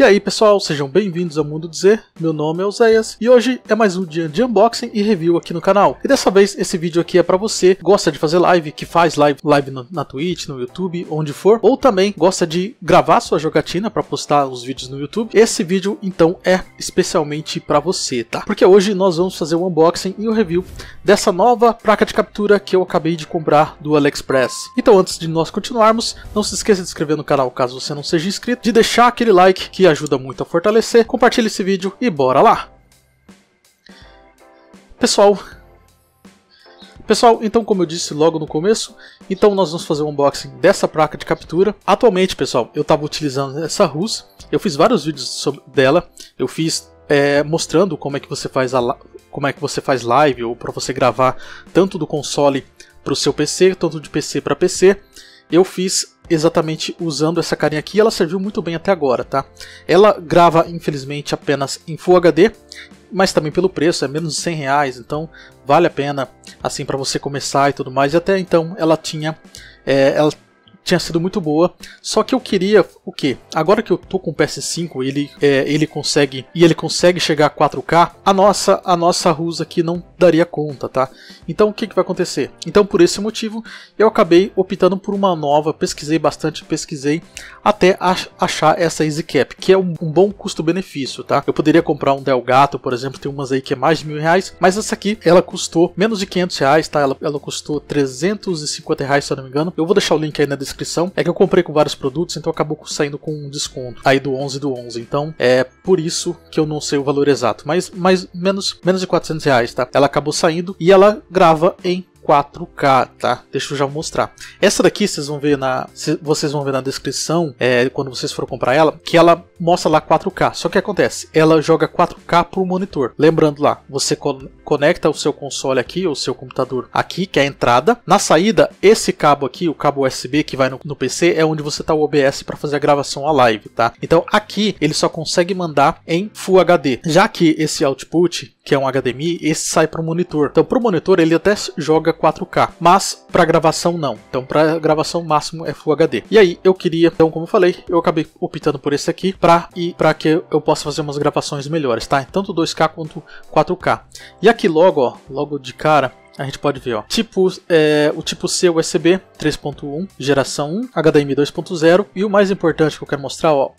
E aí pessoal, sejam bem-vindos ao Mundo Dizer, meu nome é Ozeias e hoje é mais um dia de unboxing e review aqui no canal. E dessa vez esse vídeo aqui é pra você que gosta de fazer live, que faz live na Twitch, no YouTube, onde for, ou também gosta de gravar sua jogatina pra postar os vídeos no YouTube. Esse vídeo então é especialmente pra você, tá? Porque hoje nós vamos fazer o unboxing e o review dessa nova placa de captura que eu acabei de comprar do AliExpress. Então antes de nós continuarmos, não se esqueça de se inscrever no canal caso você não seja inscrito, de deixar aquele like que ajuda muito a fortalecer, compartilhe esse vídeo e bora lá! Pessoal, então como eu disse logo no começo, então nós vamos fazer o unboxing dessa placa de captura. Atualmente, pessoal, eu estava utilizando essa Rullz, eu fiz vários vídeos sobre dela, eu fiz mostrando como é que você faz live, ou para você gravar tanto do console para o seu PC, tanto de PC para PC. Eu fiz exatamente usando essa carinha aqui, ela serviu muito bem até agora, tá? Ela grava, infelizmente, apenas em Full HD, mas também pelo preço, é menos de R$100, então vale a pena, assim, para você começar e tudo mais. E até então ela tinha sido muito boa, só que eu queria o quê? Agora que eu tô com o PS5, ele consegue chegar a 4K, a nossa Rullz aqui não daria conta, tá? Então o que que vai acontecer? Então por esse motivo eu acabei optando por uma nova, pesquisei bastante até achar essa EZCAP, que é um bom custo-benefício, tá? Eu poderia comprar um Delgato, por exemplo, tem umas aí que é mais de R$1.000, mas essa aqui ela custou menos de R$500, tá? Ela custou R$350, se eu não me engano. Eu vou deixar o link aí na descrição, é que eu comprei com vários produtos, então acabou saindo com um desconto aí do 11/11, então é por isso que eu não sei o valor exato, mas menos de R$400, tá? Ela acabou saindo e ela grava em 4K, tá? Deixa eu já mostrar. Essa daqui vocês vão ver na descrição, quando vocês forem comprar ela, que ela mostra lá 4K. Só que acontece, ela joga 4K pro monitor. Lembrando lá, você conecta o seu console aqui, ou o seu computador aqui, que é a entrada. Na saída, esse cabo aqui, o cabo USB que vai no PC, é onde você tá o OBS para fazer a gravação à live, tá? Então aqui ele só consegue mandar em Full HD. Já que esse output, que é um HDMI, esse sai pro monitor. Então pro monitor ele até joga 4K, mas para gravação não. Então para gravação o máximo é Full HD. E aí eu queria, então como eu falei, eu acabei optando por esse aqui para que eu possa fazer umas gravações melhores, tá? Tanto 2K quanto 4K. E aqui logo, ó, logo de cara a gente pode ver, ó, o tipo C USB 3.1, geração 1, HDMI 2.0 e o mais importante que eu quero mostrar, ó,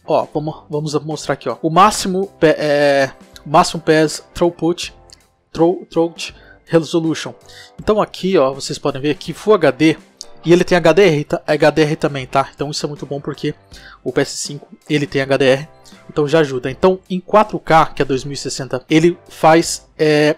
vamos mostrar aqui, ó, o máximo PES Throughput Resolution. Então aqui, ó, vocês podem ver que Full HD e ele tem HDR também, tá? Então isso é muito bom porque o PS5 ele tem HDR, então já ajuda. Então em 4K, que é 2060, ele faz,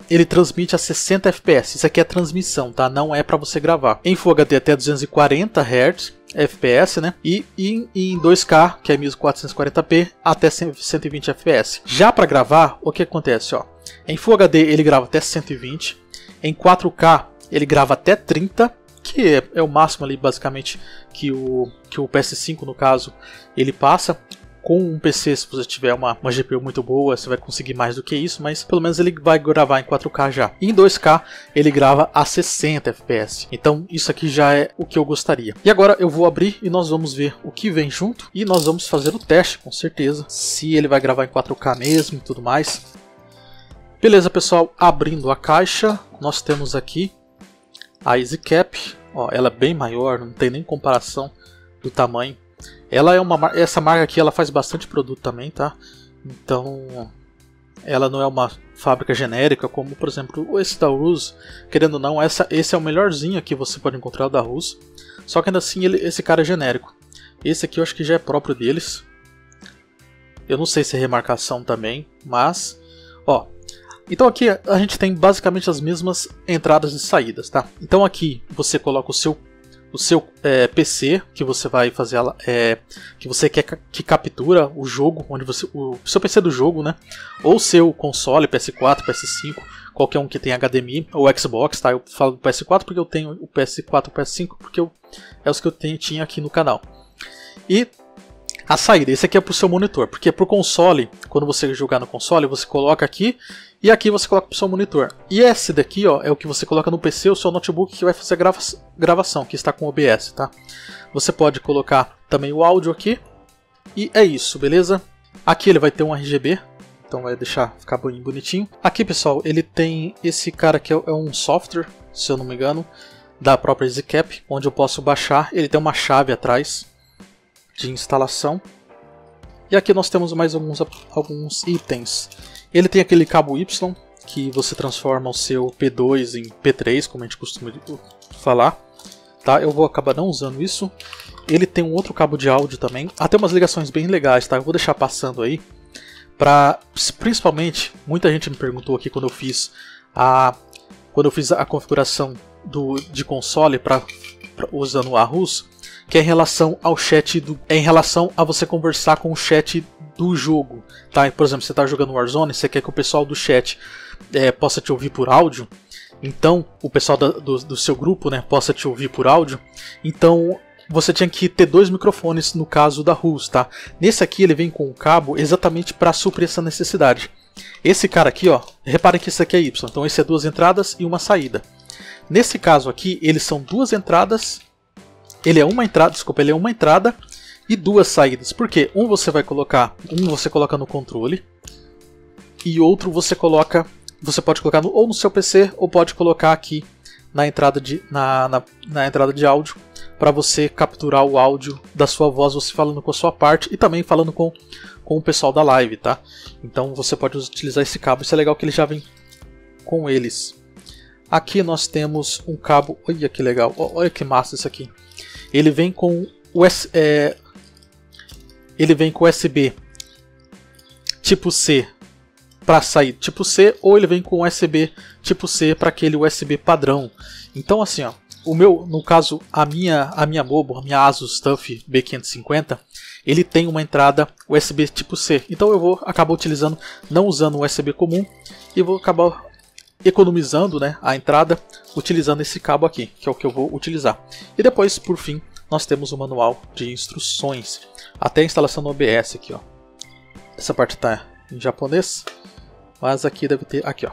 ele transmite a 60 FPS. Isso aqui é transmissão, tá? Não é para você gravar. Em Full HD até 240 Hz. FPS, né? E em 2K, que é 1440p, até 120 FPS. Já para gravar, o que acontece, ó? Em Full HD ele grava até 120, em 4K ele grava até 30, que é o máximo ali basicamente que o PS5 no caso ele passa. Com um PC, se você tiver uma GPU muito boa, você vai conseguir mais do que isso, mas pelo menos ele vai gravar em 4K já. E em 2K, ele grava a 60 FPS. Então, isso aqui já é o que eu gostaria. E agora eu vou abrir e nós vamos ver o que vem junto. E nós vamos fazer o teste, com certeza, se ele vai gravar em 4K mesmo e tudo mais. Beleza, pessoal. Abrindo a caixa, nós temos aqui a EZCAP. Ó, ela é bem maior, não tem nem comparação do tamanho. Ela é essa marca aqui, ela faz bastante produto também, tá? Então, ela não é uma fábrica genérica, como por exemplo esse da Rullz. Querendo ou não, esse é o melhorzinho que você pode encontrar, o da Rullz. Só que ainda assim, esse cara é genérico. Esse aqui eu acho que já é próprio deles. Eu não sei se é remarcação também, mas... ó. Então aqui a gente tem basicamente as mesmas entradas e saídas, tá? Então aqui você coloca o seu PC que você vai fazer, que você quer que captura o jogo, onde você, o seu PC do jogo, né? Ou seu console, PS4, PS5, qualquer um que tenha HDMI, ou Xbox, tá? Eu falo do PS4 porque eu tenho o PS4 e o PS5, porque é os que eu tinha aqui no canal. E a saída, esse aqui é pro seu monitor, porque pro console, quando você jogar no console, você coloca aqui, e aqui você coloca pro seu monitor. E esse daqui, ó, é o que você coloca no PC, o seu notebook que vai fazer gravação, que está com OBS, tá? Você pode colocar também o áudio aqui. E é isso, beleza? Aqui ele vai ter um RGB, então vai deixar ficar bonitinho. Aqui, pessoal, ele tem esse cara que é um software, se eu não me engano, da própria EZCAP, onde eu posso baixar. Ele tem uma chave atrás de instalação. E aqui nós temos mais alguns itens. Ele tem aquele cabo Y, que você transforma o seu P2 em P3, como a gente costuma falar. Tá? Eu vou acabar não usando isso. Ele tem um outro cabo de áudio também. Até umas ligações bem legais, tá? Eu vou deixar passando aí. Principalmente, muita gente me perguntou aqui quando eu fiz a configuração de console usando o ARUS, que é em relação ao chat é em relação a você conversar com o chat do jogo, tá? Por exemplo, você está jogando Warzone, você quer que o pessoal do chat possa te ouvir por áudio, então o pessoal do seu grupo, né, possa te ouvir por áudio, então você tinha que ter dois microfones no caso da Rullz, tá? Nesse aqui ele vem com o cabo exatamente para suprir essa necessidade. Esse cara aqui, ó, reparem que esse aqui é Y, então esse é duas entradas e uma saída. Nesse caso aqui, eles são duas entradas, ele é uma entrada e duas saídas. Porque um você vai colocar, você coloca no controle e outro você pode colocar ou no seu PC ou pode colocar aqui na entrada na entrada de áudio, para você capturar o áudio da sua voz, você falando com a sua parte e também falando com o pessoal da live, tá? Então você pode utilizar esse cabo, isso é legal que ele já vem com eles. Aqui nós temos um cabo, olha que legal, olha que massa isso aqui. Ele vem com USB tipo C para sair tipo C, ou ele vem com USB tipo C para aquele USB padrão. Então assim, ó, no caso a minha Mobo, a minha ASUS TUF B550, ele tem uma entrada USB tipo C. Então eu vou acabar não usando o USB comum e vou acabar economizando, né, a entrada utilizando esse cabo aqui, que é o que eu vou utilizar. E depois, por fim, nós temos o manual de instruções até a instalação do OBS aqui, ó. Essa parte tá em japonês, mas aqui deve ter aqui, ó,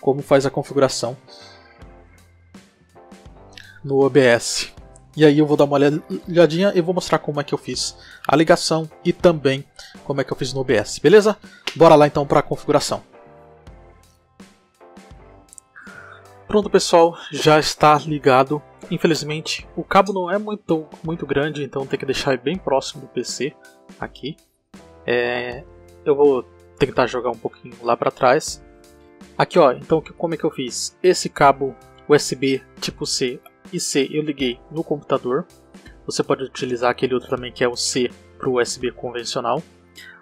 como faz a configuração no OBS. E aí eu vou dar uma olhadinha e vou mostrar como é que eu fiz a ligação e também como é que eu fiz no OBS, beleza? Bora lá então para a configuração. Pronto, pessoal, já está ligado. Infelizmente o cabo não é muito grande, então tem que deixar bem próximo do PC aqui. Eu vou tentar jogar um pouquinho lá para trás. Aqui, ó, então como é que eu fiz? Esse cabo USB tipo C e C eu liguei no computador. Você pode utilizar aquele outro também, que é o C para o USB convencional.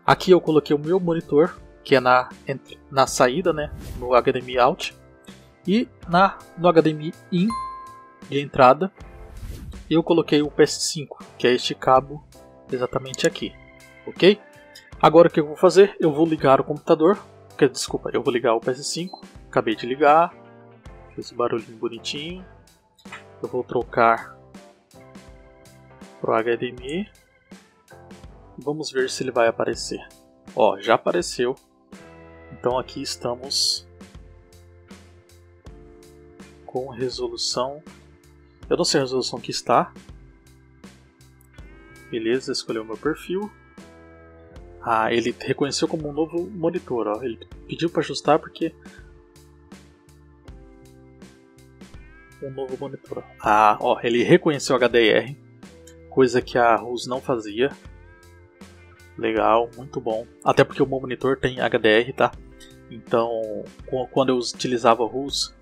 Aqui eu coloquei o meu monitor, que é na saída, né, no HDMI out. E no HDMI IN de entrada, eu coloquei o PS5, que é este cabo exatamente aqui, ok? Agora o que eu vou fazer? Eu vou ligar o computador, desculpa, eu vou ligar o PS5, acabei de ligar, fez um barulhinho bonitinho. Eu vou trocar pro HDMI, vamos ver se ele vai aparecer. Ó, já apareceu, então aqui estamos com resolução, eu não sei a resolução que está, beleza, escolheu o meu perfil. Ah, ele reconheceu como um novo monitor, ó. Ele pediu para ajustar porque um novo monitor, ah, ó, ele reconheceu HDR, coisa que a Rullz não fazia, legal, muito bom, até porque o meu monitor tem HDR, tá? Então quando eu utilizava a Rullz,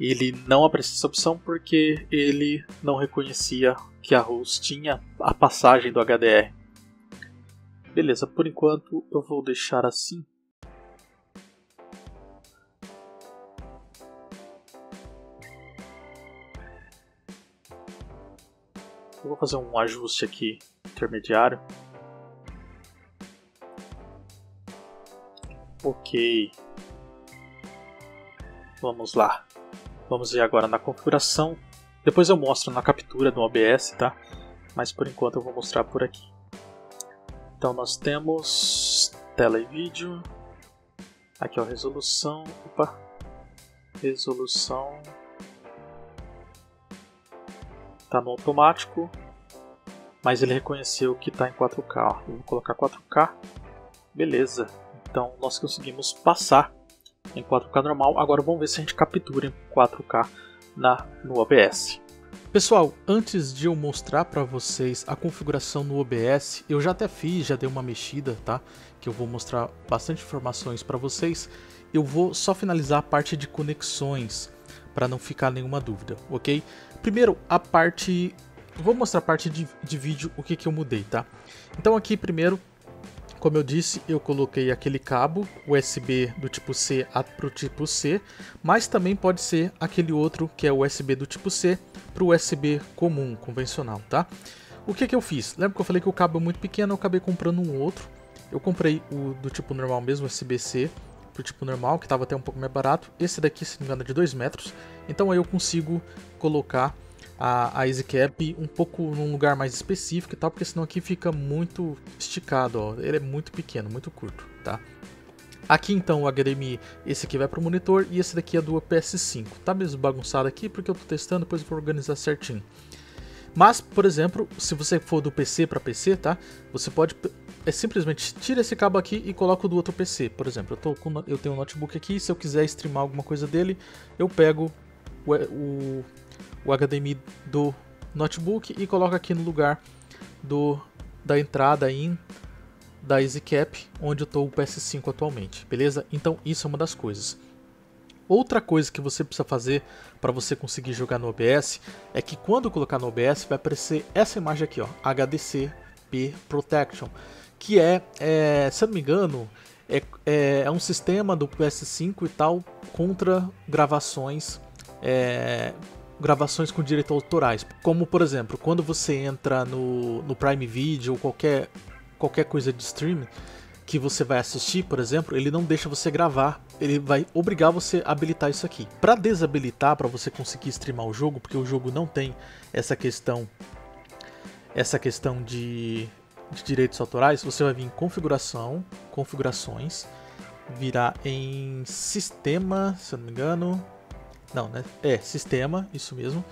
ele não aparecia essa opção porque ele não reconhecia que a Rullz tinha a passagem do HDR. Beleza, por enquanto eu vou deixar assim. Eu vou fazer um ajuste aqui intermediário. Ok. Vamos lá. Vamos ver agora na configuração, depois eu mostro na captura do OBS, tá? Mas por enquanto eu vou mostrar por aqui. Então nós temos tela e vídeo, aqui, ó, resolução, opa, resolução, tá no automático, mas ele reconheceu que tá em 4K, ó. Eu vou colocar 4K. Beleza, então nós conseguimos passar em 4K normal. Agora vamos ver se a gente captura em 4K no OBS. Pessoal, antes de eu mostrar para vocês a configuração no OBS, eu já até fiz, já dei uma mexida, tá? Que eu vou mostrar bastante informações para vocês. Eu vou só finalizar a parte de conexões, para não ficar nenhuma dúvida, ok? Primeiro, a parte... Vou mostrar a parte de vídeo, o que que eu mudei, tá? Então aqui primeiro, como eu disse, eu coloquei aquele cabo USB do tipo C para o tipo C, mas também pode ser aquele outro que é USB do tipo C para o USB comum, convencional, tá? O que que eu fiz? Lembra que eu falei que o cabo é muito pequeno, eu acabei comprando um outro. Eu comprei o do tipo normal mesmo, USB-C, para o tipo normal, que estava até um pouco mais barato. Esse daqui, se não me engano, é de 2 metros, então aí eu consigo colocar a EZCAP um pouco num lugar mais específico e tal, porque senão aqui fica muito esticado, ó. Ele é muito pequeno, muito curto, tá? Aqui então o HDMI, esse aqui vai para o monitor e esse daqui é do PS5. Tá mesmo bagunçado aqui porque eu tô testando, depois eu vou organizar certinho. Mas, por exemplo, se você for do PC para PC, tá? Você pode simplesmente tira esse cabo aqui e coloca o do outro PC. Por exemplo, eu tenho um notebook aqui, se eu quiser streamar alguma coisa dele, eu pego o HDMI do notebook e coloca aqui no lugar da entrada da EZCAP, onde eu estou o PS5 atualmente, beleza? Então isso é uma das coisas. Outra coisa que você precisa fazer para você conseguir jogar no OBS é que quando colocar no OBS vai aparecer essa imagem aqui, ó, HDCP Protection, que se eu não me engano, é um sistema do PS5 e tal contra gravações com direitos autorais, como por exemplo, quando você entra no Prime Video ou qualquer coisa de streaming que você vai assistir, por exemplo, ele não deixa você gravar, ele vai obrigar você a habilitar isso aqui. Para desabilitar, para você conseguir streamar o jogo, porque o jogo não tem essa questão de direitos autorais, você vai vir em configurações, virar em sistema, se eu não me engano, não, né? É sistema, isso mesmo.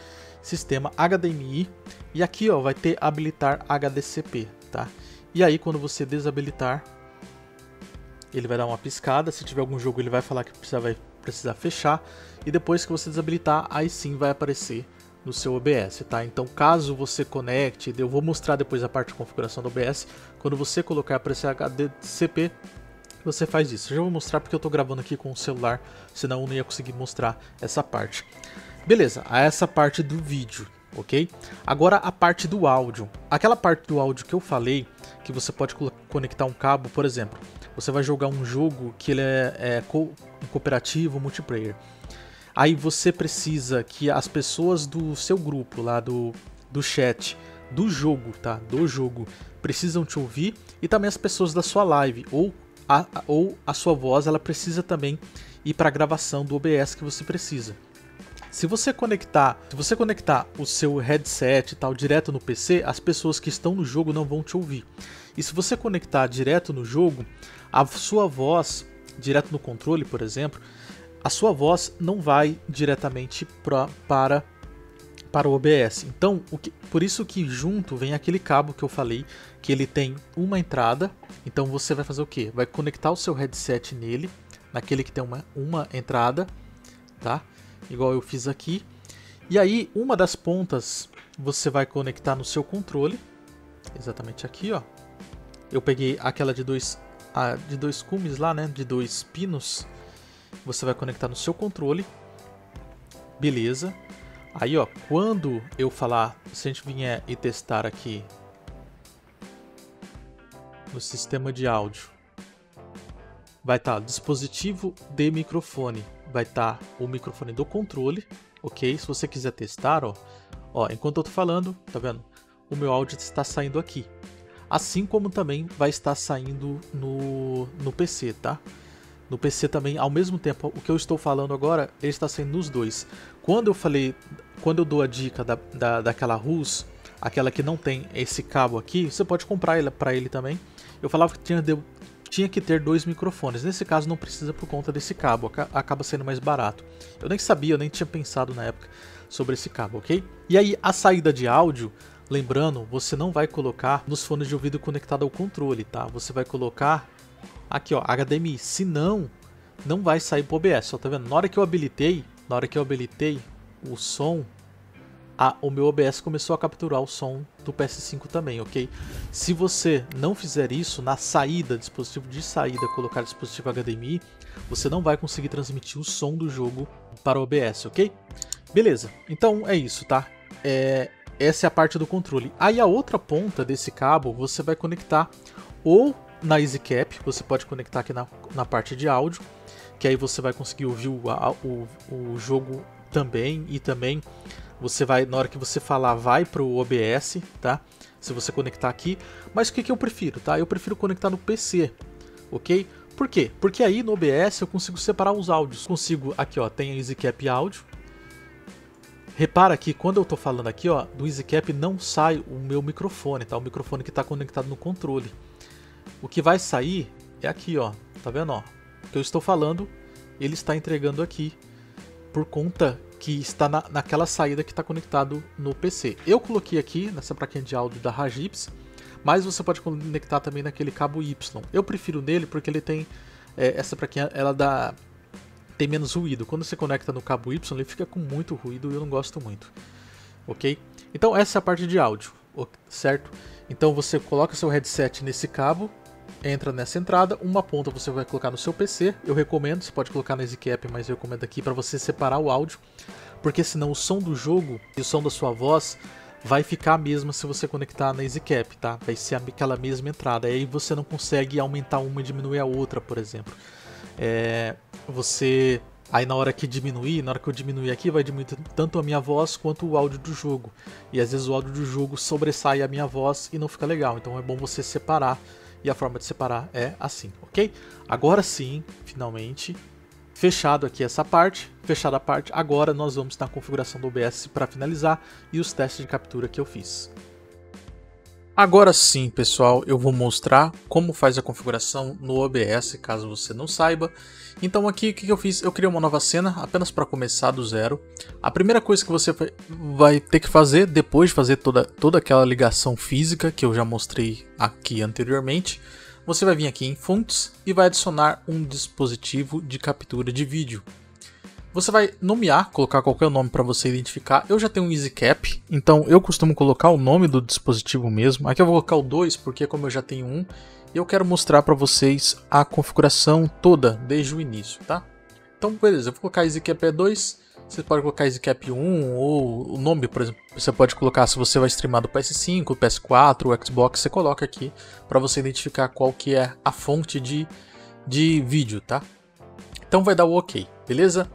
Sistema HDMI. E aqui, ó, vai ter habilitar HDCP, tá? E aí quando você desabilitar, ele vai dar uma piscada. Se tiver algum jogo, ele vai falar que vai precisar fechar. E depois que você desabilitar, aí sim vai aparecer no seu OBS, tá? Então caso você conecte, eu vou mostrar depois a parte de configuração do OBS. Quando você colocar para esse HDCP, você faz isso. Eu já vou mostrar porque eu tô gravando aqui com o celular, senão eu não ia conseguir mostrar essa parte. Beleza, essa parte do vídeo, ok? Agora a parte do áudio. Aquela parte do áudio que eu falei, que você pode conectar um cabo, por exemplo, você vai jogar um jogo que ele é cooperativo, multiplayer. Aí você precisa que as pessoas do seu grupo, lá do chat, do jogo, tá? Do jogo, precisam te ouvir, e também as pessoas da sua live, ou a sua voz, ela precisa também ir para a gravação do OBS que você precisa. Se você conectar o seu headset e tal direto no PC, as pessoas que estão no jogo não vão te ouvir. E se você conectar direto no jogo, a sua voz, direto no controle, por exemplo, a sua voz não vai diretamente para o OBS. Então, por isso que junto vem aquele cabo que eu falei, que ele tem uma entrada. Então você vai fazer o quê? Vai conectar o seu headset nele, naquele que tem uma entrada, tá? Igual eu fiz aqui. E aí, uma das pontas você vai conectar no seu controle, exatamente aqui, ó. Eu peguei aquela de dois cumes lá, né? De 2 pinos. Você vai conectar no seu controle. Beleza. Aí, ó, quando eu falar, se a gente vier e testar aqui no sistema de áudio, vai estar dispositivo de microfone, vai estar o microfone do controle, ok? Se você quiser testar, ó, enquanto eu tô falando, tá vendo? O meu áudio está saindo aqui, assim como também vai estar saindo no PC, tá? No PC também, ao mesmo tempo, o que eu estou falando agora, ele está saindo nos dois. Quando eu dou a dica daquela Rullz, aquela que não tem esse cabo aqui, você pode comprar ela para ele também. Eu falava que tinha que ter 2 microfones. Nesse caso não precisa por conta desse cabo, acaba sendo mais barato. Eu nem sabia, eu nem tinha pensado na época sobre esse cabo, ok? E aí a saída de áudio, lembrando, você não vai colocar nos fones de ouvido conectado ao controle, tá? Você vai colocar aqui ó, HDMI, se não, não vai sair pro OBS, ó, tá vendo? Na hora que eu habilitei o som, o meu OBS começou a capturar o som do PS5 também, ok? Se você não fizer isso, na saída, dispositivo de saída, colocar dispositivo HDMI, você não vai conseguir transmitir o som do jogo para o OBS, ok? Beleza, então é isso, tá? Essa é a parte do controle. Aí a outra ponta desse cabo você vai conectar ou na EZCAP, você pode conectar aqui na parte de áudio, que aí você vai conseguir ouvir o jogo também, e também você vai, na hora que você falar, vai para o OBS, tá? Se você conectar aqui. Mas o que eu prefiro, tá? Eu prefiro conectar no PC, ok? Por quê? Porque aí no OBS eu consigo separar os áudios. Consigo, aqui ó, tem a EZCAP áudio. Repara que quando eu tô falando aqui, ó, do EZCAP não sai o meu microfone, tá? O microfone que tá conectado no controle. O que vai sair é aqui, ó, tá vendo, ó? O que eu estou falando, ele está entregando aqui, por conta que está naquela saída que está conectado no PC. Eu coloquei aqui nessa plaquinha de áudio da Ragips, mas você pode conectar também naquele cabo Y. Eu prefiro nele porque ele tem essa plaquinha, ela tem menos ruído. Quando você conecta no cabo Y, ele fica com muito ruído e eu não gosto muito, ok? Então essa é a parte de áudio, certo? Então você coloca seu headset nesse cabo, entra nessa entrada, uma ponta você vai colocar no seu PC, eu recomendo, você pode colocar na EZCAP, mas eu recomendo aqui para você separar o áudio, porque senão o som do jogo e o som da sua voz vai ficar a mesma se você conectar na EZCAP, tá? Vai ser aquela mesma entrada, aí você não consegue aumentar uma e diminuir a outra, por exemplo. Aí na hora que eu diminuir aqui, vai diminuir tanto a minha voz quanto o áudio do jogo, e às vezes o áudio do jogo sobressai a minha voz e não fica legal, então é bom você separar. E a forma de separar é assim, ok? Agora sim, finalmente, fechado aqui essa parte, fechada a parte, agora nós vamos na configuração do OBS para finalizar e os testes de captura que eu fiz. Agora sim, pessoal, eu vou mostrar como faz a configuração no OBS, caso você não saiba. Então aqui, o que eu fiz? Eu criei uma nova cena, apenas para começar do zero. A primeira coisa que você vai ter que fazer, depois de fazer toda aquela ligação física que eu já mostrei aqui anteriormente, você vai vir aqui em fontes e vai adicionar um dispositivo de captura de vídeo. Você vai nomear, colocar qualquer nome para você identificar. Eu já tenho um EZCAP, então eu costumo colocar o nome do dispositivo mesmo. Aqui eu vou colocar o 2, porque como eu já tenho um, eu quero mostrar para vocês a configuração toda, desde o início, tá? Então, beleza, eu vou colocar EZCAP 2, você pode colocar EZCAP 1 ou o nome, por exemplo. Você pode colocar, se você vai streamar do PS5, PS4, o Xbox, você coloca aqui para você identificar qual que é a fonte de vídeo, tá? Então vai dar o OK, beleza?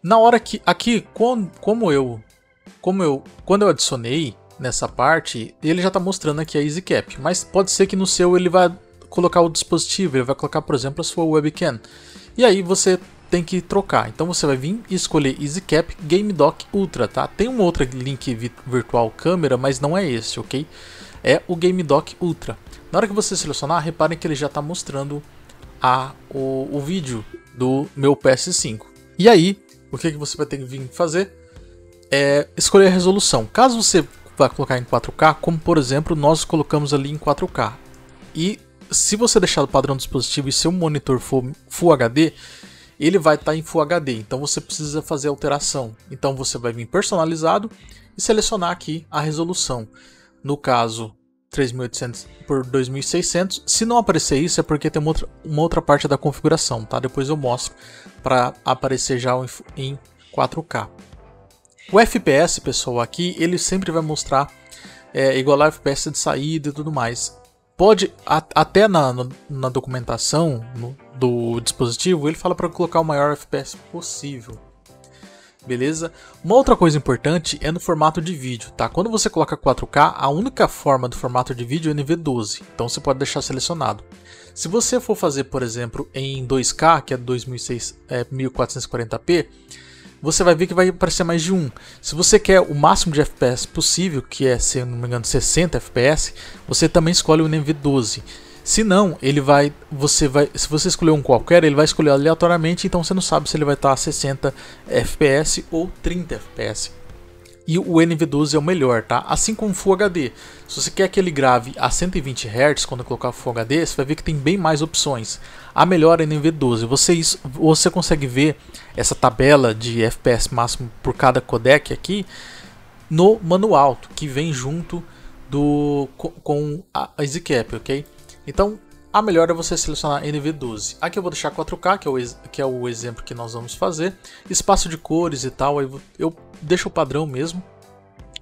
Na hora que, aqui, quando eu adicionei nessa parte, ele já está mostrando aqui a EZCAP, mas pode ser que no seu ele vai colocar o dispositivo, ele vai colocar, por exemplo, a sua webcam, e aí você tem que trocar. Então você vai vir e escolher EZCAP Game Dock Ultra, tá? Tem um outro link virtual câmera, mas não é esse, ok? É o Game Dock Ultra. Na hora que você selecionar, reparem que ele já está mostrando o vídeo do meu PS5. E aí, o que você vai ter que vir fazer é escolher a resolução. Caso você vá colocar em 4K, como por exemplo nós colocamos ali em 4K. E se você deixar o padrão do dispositivo e seu monitor for Full HD, ele vai estar em Full HD. Então você precisa fazer a alteração. Então você vai vir personalizado e selecionar aqui a resolução. No caso 3800 por 2600. Se não aparecer isso é porque tem uma outra parte da configuração, tá? Depois eu mostro para aparecer já em 4K. O FPS, pessoal, aqui ele sempre vai mostrar igual a FPS de saída e tudo mais. Pode até na documentação do dispositivo ele fala para colocar o maior FPS possível. Beleza? Uma outra coisa importante é no formato de vídeo, tá? Quando você coloca 4K, a única forma do formato de vídeo é NV12, então você pode deixar selecionado. Se você for fazer, por exemplo, em 2K, que é 1440p, você vai ver que vai aparecer mais de um. Se você quer o máximo de FPS possível, que é, se não me engano, 60 FPS, você também escolhe o NV12. Se não, se você escolher um qualquer, ele vai escolher aleatoriamente, então você não sabe se ele vai estar a 60 FPS ou 30 FPS. e o NV12 é o melhor, tá? Assim como o Full HD. Se você quer que ele grave a 120 Hz quando colocar Full HD, você vai ver que tem bem mais opções. A melhor é NV12. Você consegue ver essa tabela de FPS máximo por cada codec aqui no manual que vem junto com a EZCAP, ok? Então a melhor é você selecionar NV12. Aqui eu vou deixar 4K, que é o exemplo que nós vamos fazer. Espaço de cores e tal, eu deixo o padrão mesmo.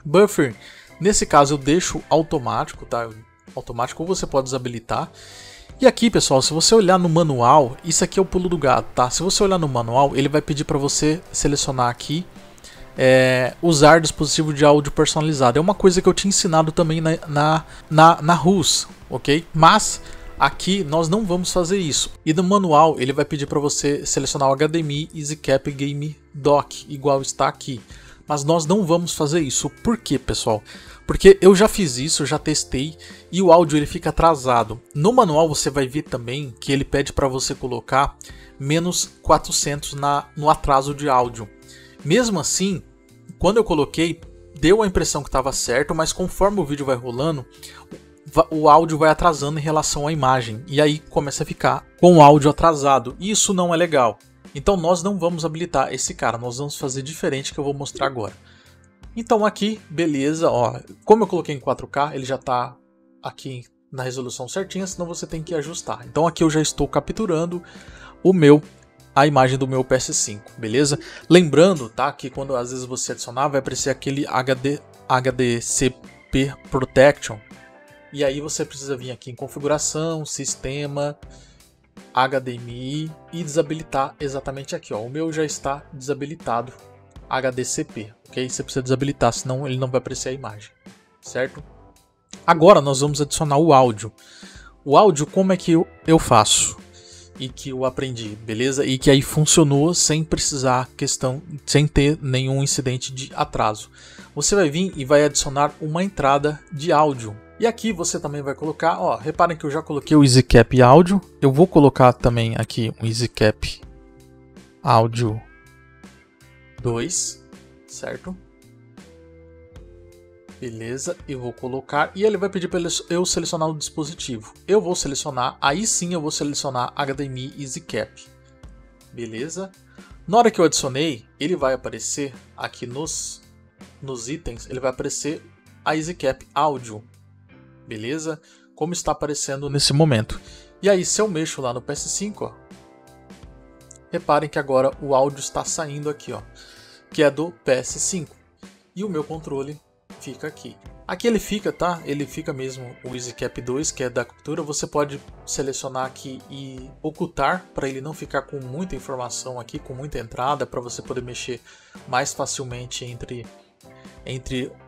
Buffer, nesse caso eu deixo automático, tá? Automático, ou você pode desabilitar. E aqui, pessoal, se você olhar no manual, isso aqui é o pulo do gato, tá? Se você olhar no manual, ele vai pedir para você selecionar aqui usar dispositivo de áudio personalizado. É uma coisa que eu tinha ensinado também na Rullz, ok? Mas aqui nós não vamos fazer isso. E no manual ele vai pedir para você selecionar o HDMI EZCAP Game Dock, igual está aqui. Mas nós não vamos fazer isso. Por quê, pessoal? Porque eu já fiz isso, eu já testei e o áudio ele fica atrasado. No manual você vai ver também que ele pede para você colocar menos 400 no atraso de áudio. Mesmo assim, quando eu coloquei, deu a impressão que estava certo, mas conforme o vídeo vai rolando, o áudio vai atrasando em relação à imagem, e aí começa a ficar com o áudio atrasado. Isso não é legal. Então nós não vamos habilitar esse cara, nós vamos fazer diferente, que eu vou mostrar agora. Então aqui, beleza, ó, como eu coloquei em 4K, ele já tá aqui na resolução certinha, senão você tem que ajustar. Então aqui eu já estou capturando a imagem do meu PS5, beleza? Lembrando, tá, que quando às vezes você adicionar, vai aparecer aquele HDCP Protection. E aí você precisa vir aqui em configuração, sistema, HDMI e desabilitar exatamente aqui, ó. O meu já está desabilitado, HDCP, ok? Você precisa desabilitar, senão ele não vai aparecer a imagem, certo? Agora nós vamos adicionar o áudio. O áudio, como é que eu faço? E que eu aprendi, beleza? E que aí funcionou sem precisar sem ter nenhum incidente de atraso. Você vai vir e vai adicionar uma entrada de áudio. E aqui você também vai colocar, ó, reparem que eu já coloquei o EZCAP áudio. Eu vou colocar também aqui o EZCAP áudio 2, certo? Beleza, e vou colocar, e ele vai pedir para eu selecionar o dispositivo. Eu vou selecionar, aí sim eu vou selecionar HDMI EZCAP. Beleza? Na hora que eu adicionei, ele vai aparecer aqui nos itens, ele vai aparecer a EZCAP áudio. Beleza? Como está aparecendo nesse momento. E aí, se eu mexo lá no PS5, ó, reparem que agora o áudio está saindo aqui, ó, que é do PS5. E o meu controle fica aqui. Aqui ele fica, tá? Ele fica mesmo o EZCAP 2, que é da captura. Você pode selecionar aqui e ocultar, para ele não ficar com muita informação aqui, com muita entrada, para você poder mexer mais facilmente entre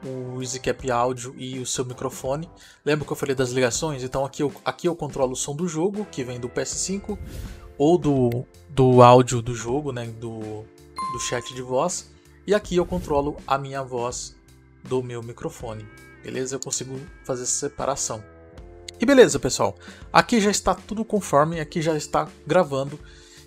o EZCAP áudio e o seu microfone. Lembra que eu falei das ligações? Então aqui eu controlo o som do jogo, que vem do PS5, ou do áudio do jogo, né, do chat de voz. E aqui eu controlo a minha voz do meu microfone, beleza? Eu consigo fazer essa separação. E beleza, pessoal, aqui já está tudo conforme, aqui já está gravando.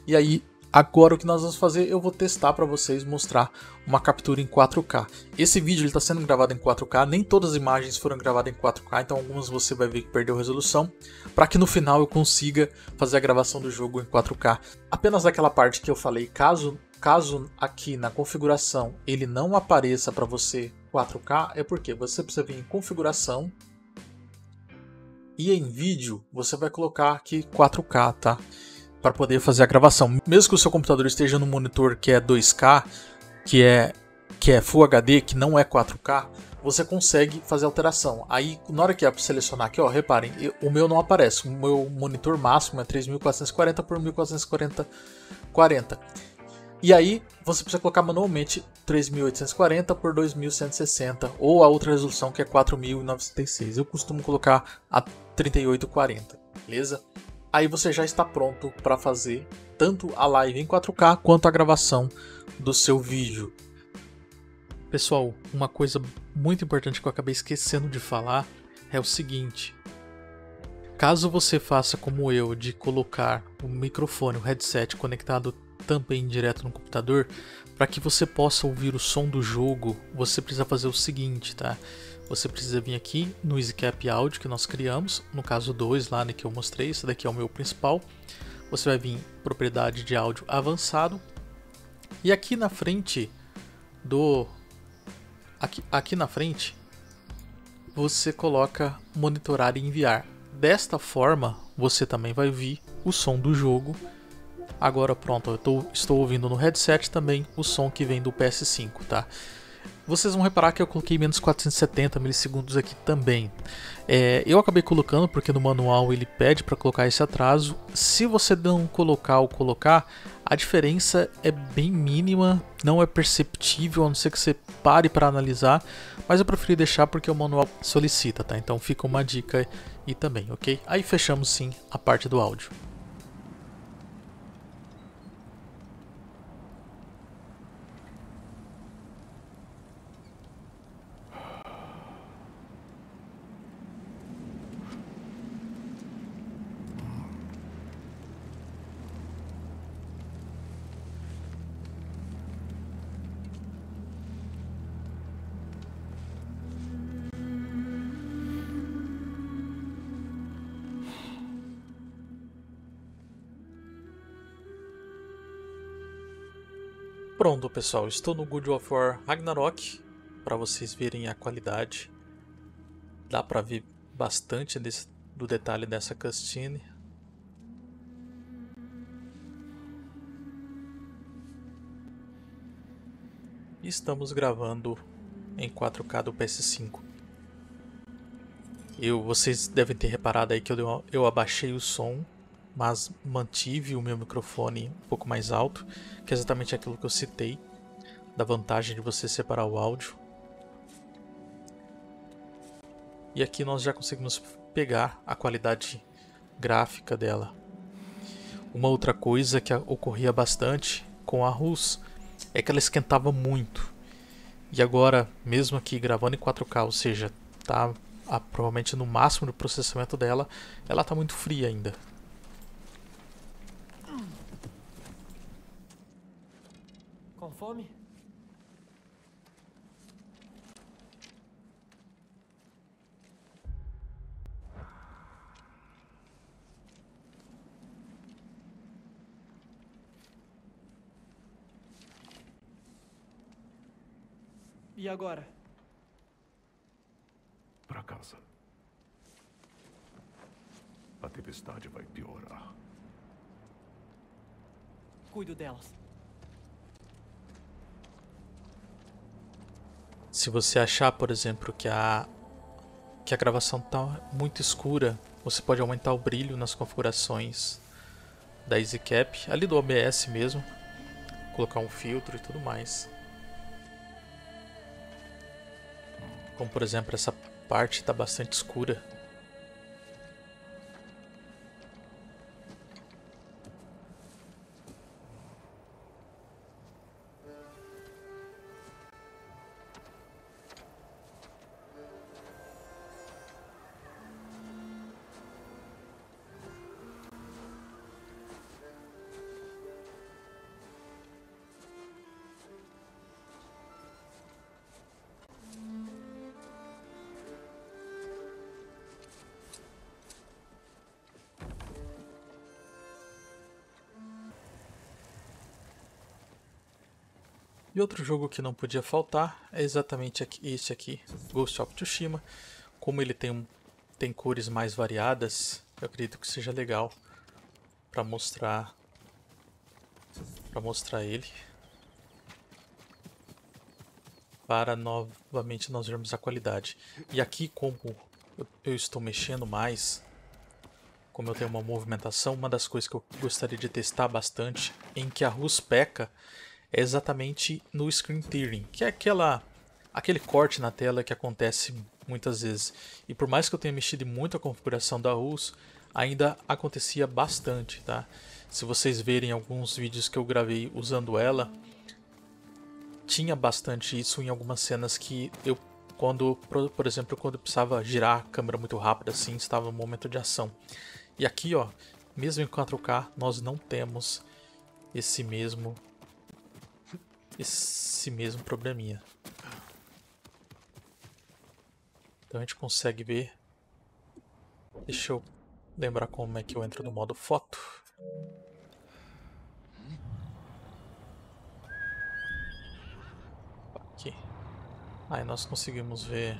E aí, agora o que nós vamos fazer, eu vou testar para vocês, mostrar uma captura em 4K. Esse vídeo está sendo gravado em 4K, nem todas as imagens foram gravadas em 4K, então algumas você vai ver que perdeu resolução, para que no final eu consiga fazer a gravação do jogo em 4K. Apenas daquela parte que eu falei, caso aqui na configuração ele não apareça para você 4K, é porque você precisa vir em configuração e em vídeo você vai colocar aqui 4K, tá? Para poder fazer a gravação. Mesmo que o seu computador esteja no monitor que é 2K, que é Full HD, que não é 4K, você consegue fazer alteração. Aí, na hora que é selecionar aqui, ó, reparem, o meu não aparece. O meu monitor máximo é 3440 por 1440. E aí, você precisa colocar manualmente 3840 por 2160 ou a outra resolução que é 4096. Eu costumo colocar a 3840, beleza? Aí você já está pronto para fazer tanto a live em 4K quanto a gravação do seu vídeo. Pessoal, uma coisa muito importante que eu acabei esquecendo de falar é o seguinte. Caso você faça como eu, de colocar o microfone, o headset conectado tampa aí direto no computador, para que você possa ouvir o som do jogo, você precisa fazer o seguinte, tá? Você precisa vir aqui no EZCAP áudio que nós criamos, no caso 2 lá, né, que eu mostrei, esse daqui é o meu principal. Você vai vir em propriedade de áudio avançado, e aqui na frente do... Aqui na frente você coloca monitorar e enviar. Desta forma você também vai ouvir o som do jogo. Agora pronto, eu estou ouvindo no headset também o som que vem do PS5, tá? Vocês vão reparar que eu coloquei menos 470 milissegundos aqui também. Eu acabei colocando porque no manual ele pede para colocar esse atraso. Se você não colocar ou colocar, a diferença é bem mínima, não é perceptível, a não ser que você pare para analisar. Mas eu preferi deixar porque o manual solicita, tá? Então fica uma dica aí também, ok? Aí fechamos sim a parte do áudio. Pronto pessoal, estou no God of War Ragnarok, para vocês verem a qualidade. Dá para ver bastante do detalhe dessa cutscene. E estamos gravando em 4K do PS5. Vocês devem ter reparado aí que eu abaixei o som, mas mantive o meu microfone um pouco mais alto, que é exatamente aquilo que eu citei, da vantagem de você separar o áudio. E aqui nós já conseguimos pegar a qualidade gráfica dela. Uma outra coisa que ocorria bastante com a Rullz é que ela esquentava muito. E agora, mesmo aqui gravando em 4K, ou seja, tá provavelmente no máximo do processamento dela, ela tá muito fria ainda. Fome? E agora? Pra casa. A tempestade vai piorar. Cuido delas. Se você achar, por exemplo, que a gravação está muito escura, você pode aumentar o brilho nas configurações da EZCAP, ali do OBS mesmo, colocar um filtro e tudo mais. Como por exemplo, essa parte está bastante escura. E outro jogo que não podia faltar é exatamente esse aqui, Ghost of Tsushima. Como ele tem cores mais variadas, eu acredito que seja legal para mostrar ele. Para novamente nós vermos a qualidade. E aqui, como eu estou mexendo mais, como eu tenho uma movimentação, uma das coisas que eu gostaria de testar bastante, em que a Rullz peca, é exatamente no screen tearing, que é aquele corte na tela que acontece muitas vezes. E por mais que eu tenha mexido muito a configuração da Rullz, ainda acontecia bastante, tá? Se vocês verem alguns vídeos que eu gravei usando ela, tinha bastante isso em algumas cenas que eu, por exemplo, quando eu precisava girar a câmera muito rápido assim, estava no momento de ação. E aqui, ó, mesmo em 4K, nós não temos esse mesmo probleminha. Então a gente consegue ver. Deixa eu lembrar como é que eu entro no modo foto. Aqui. Aí nós conseguimos ver.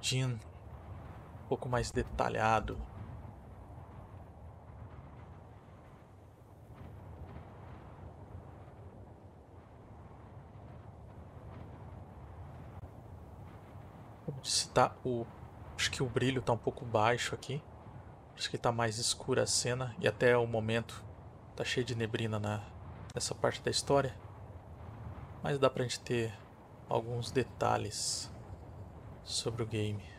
Jin. Um pouco mais detalhado. Tá, acho que o brilho está um pouco baixo aqui. Acho que está mais escura a cena. E até o momento está cheio de neblina nessa parte da história. Mas dá pra gente ter alguns detalhes sobre o game.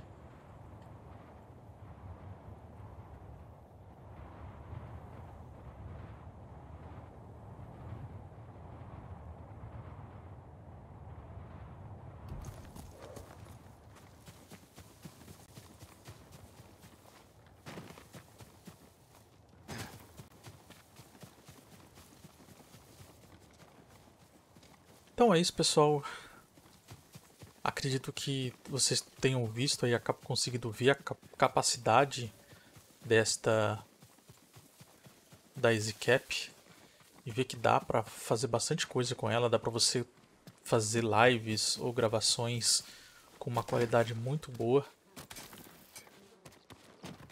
Então é isso, pessoal. Acredito que vocês tenham visto e conseguido ver a capacidade da EZCAP e ver que dá para fazer bastante coisa com ela. Dá para você fazer lives ou gravações com uma qualidade muito boa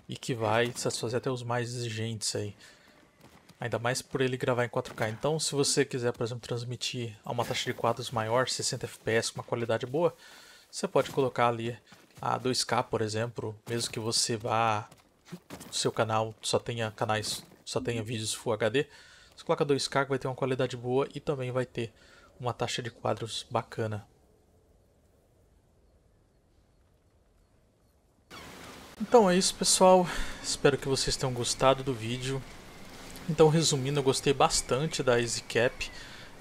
e que vai satisfazer até os mais exigentes aí. Ainda mais por ele gravar em 4K. Então, se você quiser, por exemplo, transmitir a uma taxa de quadros maior, 60 FPS com uma qualidade boa, você pode colocar ali a 2K, por exemplo, mesmo que você vá, o seu canal só tenha vídeos Full HD, você coloca 2K que vai ter uma qualidade boa e também vai ter uma taxa de quadros bacana. Então é isso, pessoal. Espero que vocês tenham gostado do vídeo. Então, resumindo, eu gostei bastante da EZCAP.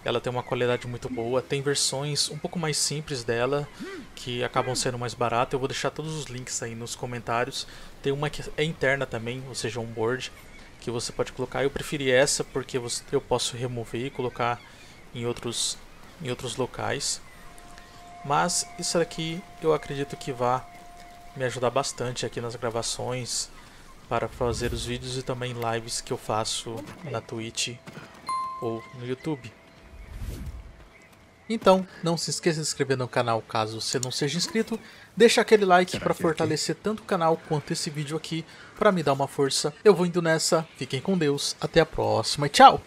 Ela tem uma qualidade muito boa. Tem versões um pouco mais simples dela, que acabam sendo mais baratas. Eu vou deixar todos os links aí nos comentários. Tem uma que é interna também, ou seja, onboard, que você pode colocar. Eu preferi essa porque eu posso remover e colocar em outros locais. Mas isso daqui eu acredito que vai me ajudar bastante aqui nas gravações, para fazer os vídeos e também lives que eu faço na Twitch ou no YouTube. Então, não se esqueça de se inscrever no canal caso você não seja inscrito. Deixa aquele like para fortalecer tanto o canal quanto esse vídeo aqui, para me dar uma força. Eu vou indo nessa, fiquem com Deus, até a próxima e tchau!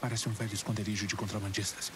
Parece um velho esconderijo de contrabandistas.